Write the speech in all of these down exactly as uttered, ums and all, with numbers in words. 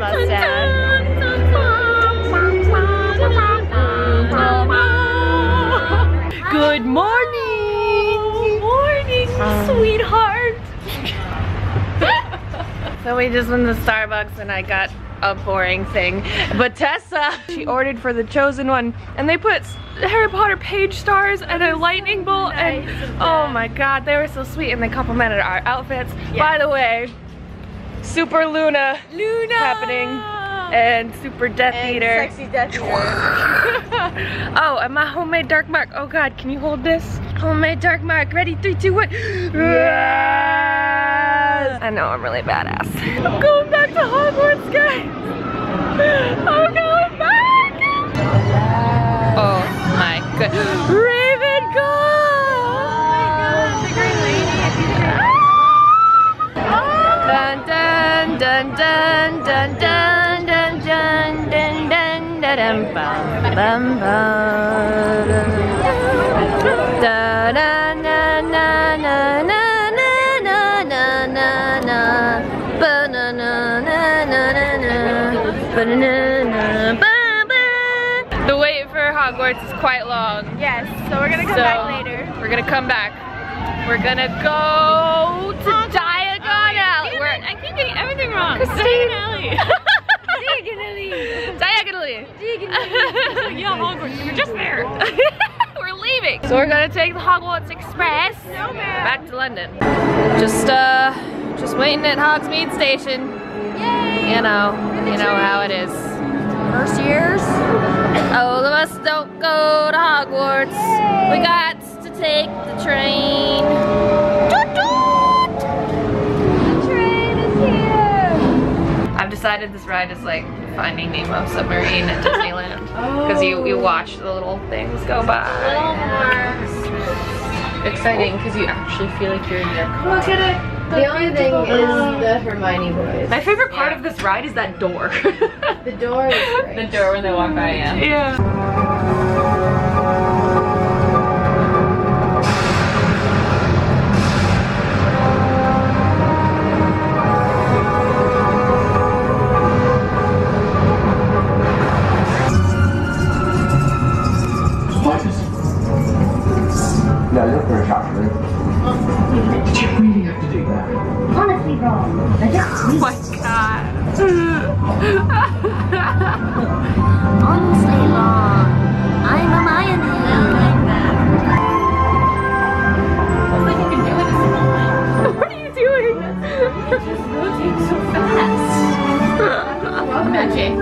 about sad. Good morning! Good morning, um. sweetheart! So we just went to Starbucks and I got a boring thing. But Tessa, she ordered for the chosen one and they put Harry Potter page stars and a lightning bolt and oh my god, they were so sweet and they complimented our outfits. Yeah. By the way, Super Luna, Luna happening and Super Death and Eater. Sexy Death Eater. Oh, and my homemade dark mark. Oh god, can you hold this? Homemade dark mark. Ready? Three, two, one. Yes! I know I'm really badass. I'm going back to Hogwarts, guys. I'm going back. Oh my god. Raven God! Dun dun dun dun dun dun dun dun dun dun dun bum bum bum da na na na na na na na na na ba na na na na na ba na na. The wait for Hogwarts is quite long. Yes, so we're gonna come back later. We're gonna come back. We're gonna go to Diagon Alley. I keep getting everything wrong. Diagon Alley. Diagon Alley. Diagon Alley. Diagon Alley. Yeah, Hogwarts. We're just there. We're leaving. So we're gonna take the Hogwarts Express no, back to London. Just uh, just waiting at Hogsmeade Station. Yay! You know, you know how it is. First years. All of us don't go to Hogwarts. Yay. We got to take the train. Toot toot! The train is here. I've decided this ride is like Finding Nemo submarine at Disneyland because oh. you you watch the little things go by. Oh. Exciting because you actually feel like you're in your car. Look at it. The only thing is the Hermione voice. My favorite part yeah. of this ride is that door. The door is great. The door when they walk by, yeah. Yeah. What is it? No, look for a chocolate. Honestly wrong. Oh my god. Honestly wrong. I'm a Mayan. I like you can do it in a moment. What are you doing? It's just moving so fast. Magic.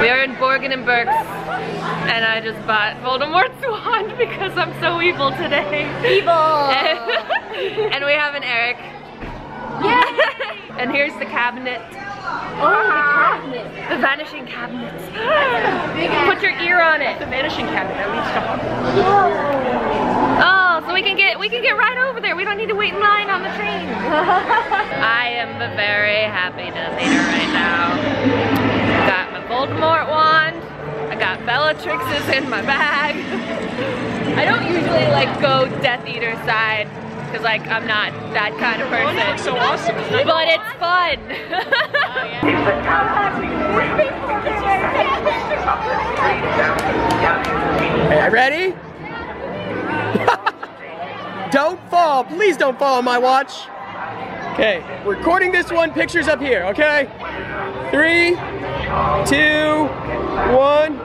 We are in Borgen and Berks, and I just bought Voldemort's wand because I'm so evil today. Evil. And we have an Eric. Yay! And here's the cabinet. Oh, the cabinet. The vanishing cabinet. Put your ear on it. The vanishing cabinet leads to Hogwarts. Oh, so we can get we can get right over there. We don't need to wait in line on the train. I am very happy to see her right now. Got my Voldemort wand. I got Bellatrix's in my bag. I don't usually like go Death Eater side. Cause like I'm not that kind of person. It's so awesome. But it's fun. Oh, yeah. Hey, ready? Don't fall. Please don't fall on my watch. Okay, recording this one. Pictures up here. Okay. Three, two, one.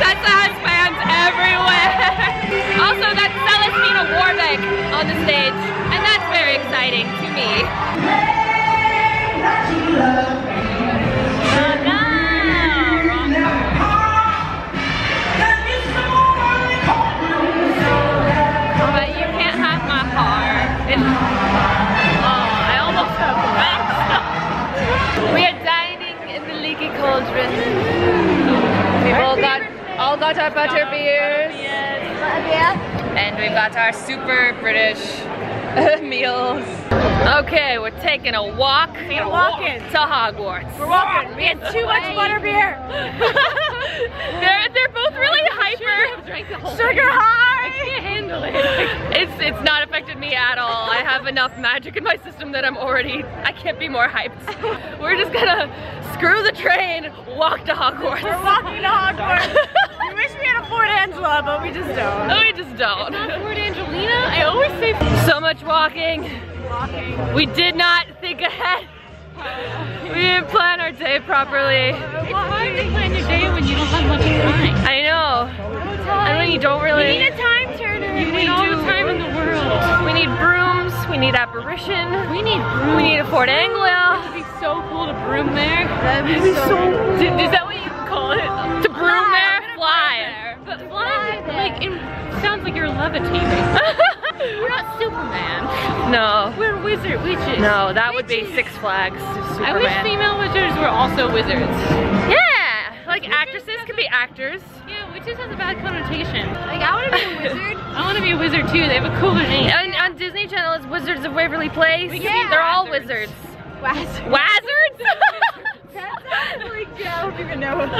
Tessa has fans everywhere! children. We've all got, all got our butterbeers. And we've got our super British meals. Okay, we're taking a walk. We're walking to Hogwarts. We're walking. We had too much butterbeer. they're they're both really hyper. Sugar high. I can't handle it. It's it's not affected me at all. I have enough magic in my system that I'm already. I can't be more hyped. We're just gonna screw the train, walk to Hogwarts. We're walking to Hogwarts. We wish we had a Fort Angela, but we just don't. No, we just don't. It's not Fort Angelina. I always say so much walking. Walking. We did not think ahead. We didn't plan our day properly. It's hard to plan your day when you don't have much time. I know. No time. And when you don't really. You need a time turner. You need all the time in the world. We need brooms. We need apparition. We need brooms. We need a Fort Anglia. It would be so cool to broom there. That would be so cool. Is that what you call it? To broom there? Fly. But fly, like, it sounds like you're levitating. We're not Superman. No. We're wizard witches. No, that witches. Would be Six Flags. Superman. I wish female wizards were also wizards. Yeah, like witches actresses could be actors. Yeah, witches has a bad connotation. Like, I want to be a wizard. I want to be a wizard too. They have a cooler name. And on Disney Channel, it's Wizards of Waverly Place. We yeah, they're all wizards. Wizards. Wizards. That sounds like, yeah, I don't even know what the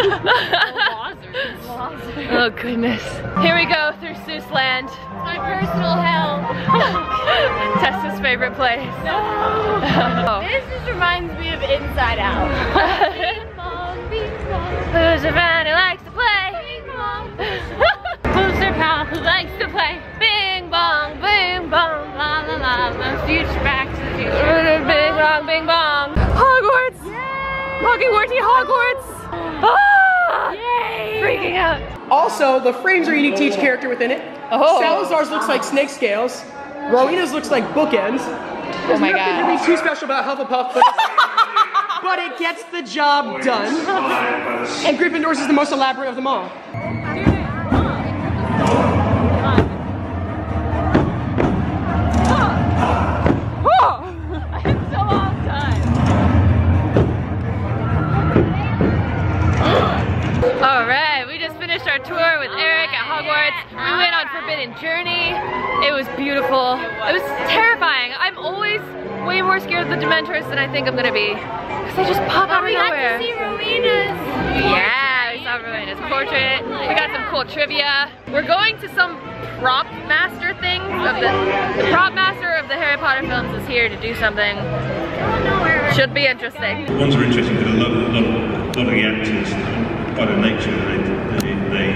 oh goodness. Here we go through Seuss Land. My personal hell. Tessa's favorite place. No. This just reminds me of Inside Out. Bing Bong, Bing Bong. Who's around who likes to play? Bing Bong. Who's your pal who likes to play? Bing Bong, Bing Bong. La la la la. Future back to the future. Bing Bong, Bing Bong. Hogwarts. Yeah. Hogwarts, Hogwarts! Ah! Yay! Freaking out. Also, the frames are unique to each character within it. Oh. Salazar's looks like snake scales. Rowena's looks like bookends. There's oh my nothing God. to be too special about Hufflepuff, but, but it gets the job done. And Gryffindor's is the most elaborate of them all. Our tour with Eric at Hogwarts. We went on Forbidden Journey. It was beautiful. It was terrifying. I'm always way more scared of the Dementors than I think I'm gonna be. Because they just pop out of nowhere. We got to see Rowena's. Yeah, we saw Rowena's portrait. We got some cool trivia. We're going to some prop master thing. The, the prop master of the Harry Potter films is here to do something. Should be interesting. The ones are interesting because a lot of, lot, lot of the actors by their nature, they, they,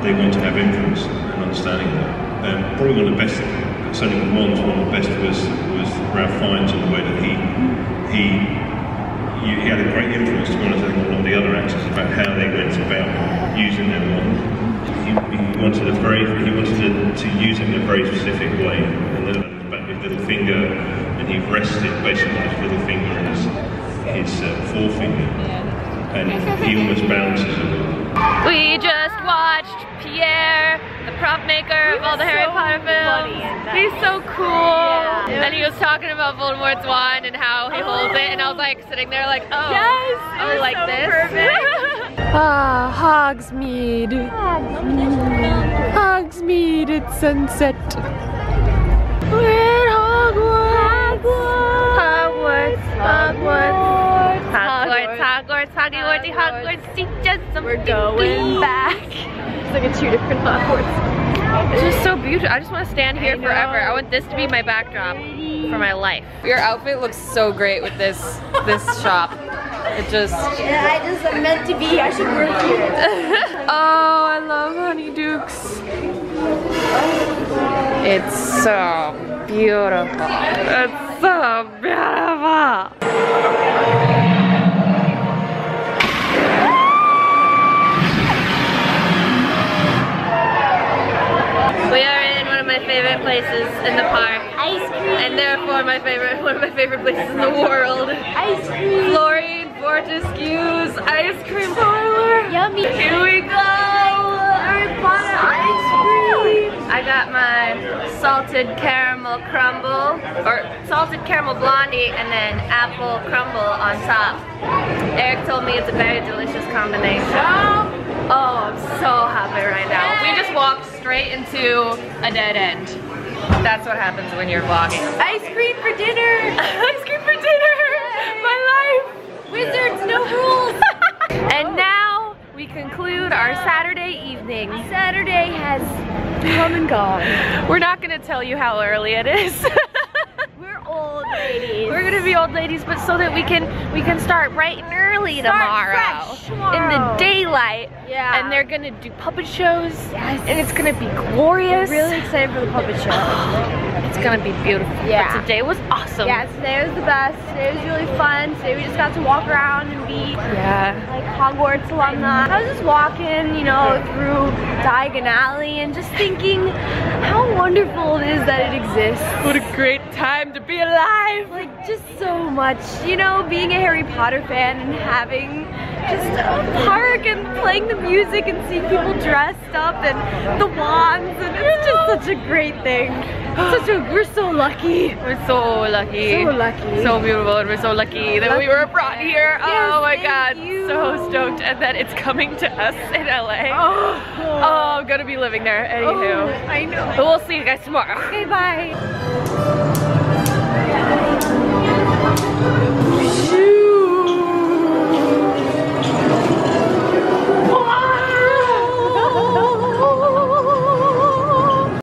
they want to have influence and understanding of um, that. Probably one of the best, certainly with Mons, one of the best was, was Ralph Fiennes in the way that he, he, he had a great influence, to be honest, I think, on all the other actors about how they went about using their Mons. He, he wanted a very, he wanted to, to use it in a very specific way. And then about his little finger, and he rested basically on his little finger and his, his uh, forefinger. And he almost balances it. We just watched Pierre, the prop maker of all the Harry Potter films. He's so cool. Yeah. And he was talking about Voldemort's wand and how he holds it, and I was like sitting there like, oh, yes, oh, it was like so this. Perfect. Ah, Hogsmeade. Hogsmeade. Hogsmeade at sunset. We're at Hogwarts. Hogwarts. Hogwarts. Hogwarts, Hogwarts, Hogwarts, Hogwarts, Hogwarts, Hogwarts teaches something. We're going back. It's like a two different Hogwarts. It's just so beautiful. I just want to stand here I forever. I want this to be my backdrop for my life. Your outfit looks so great with this this shop. It just... Yeah, I just am meant to be. I should work here. Oh, I love Honey Dukes. It's so beautiful. It's so beautiful. We are in one of my favorite places in the park. Ice cream. And therefore my favorite, one of my favorite places in the world. Ice cream. Lori Fortescue's Ice Cream Parlor. Yummy. Here we go. Harry Potter ice cream. I got my salted caramel crumble, or salted caramel blondie, and then apple crumble on top. Eric told me it's a very delicious combination. Oh, I'm so happy right now. We just walked straight into a dead end. That's what happens when you're vlogging. Ice cream for dinner! Ice cream for dinner! Yay. My life! Wizards, no rules! And now we conclude our Saturday evening. Saturday has come and gone. We're not gonna tell you how early it is. We're old ladies. We're gonna be old ladies, but so that we can we can start bright and early start tomorrow. Fresh tomorrow. In the daylight. Yeah. And they're gonna do puppet shows. Yes. And it's gonna be glorious. We're really excited for the puppet show. It's gonna be beautiful. Yeah. But today was awesome. Yeah, today was the best. Today was really fun. Today we just got to walk around and be yeah. like Hogwarts alumni. I was just walking, you know, through Diagon Alley and just thinking how wonderful it is that it exists. What a great time to be alive. Like just so much, you know, being a Harry Potter fan and having just a park and playing the music and seeing people dressed up and the wands, and it's just such a great thing. Such a, we're so lucky. We're so lucky. So lucky. So beautiful, and we're so lucky that we were brought here. Yes, oh my god, you. So stoked, and that it's coming to us in L A. Oh, oh I'm gonna be living there, anywho. Oh, I know. But we'll see you guys tomorrow. Okay, bye.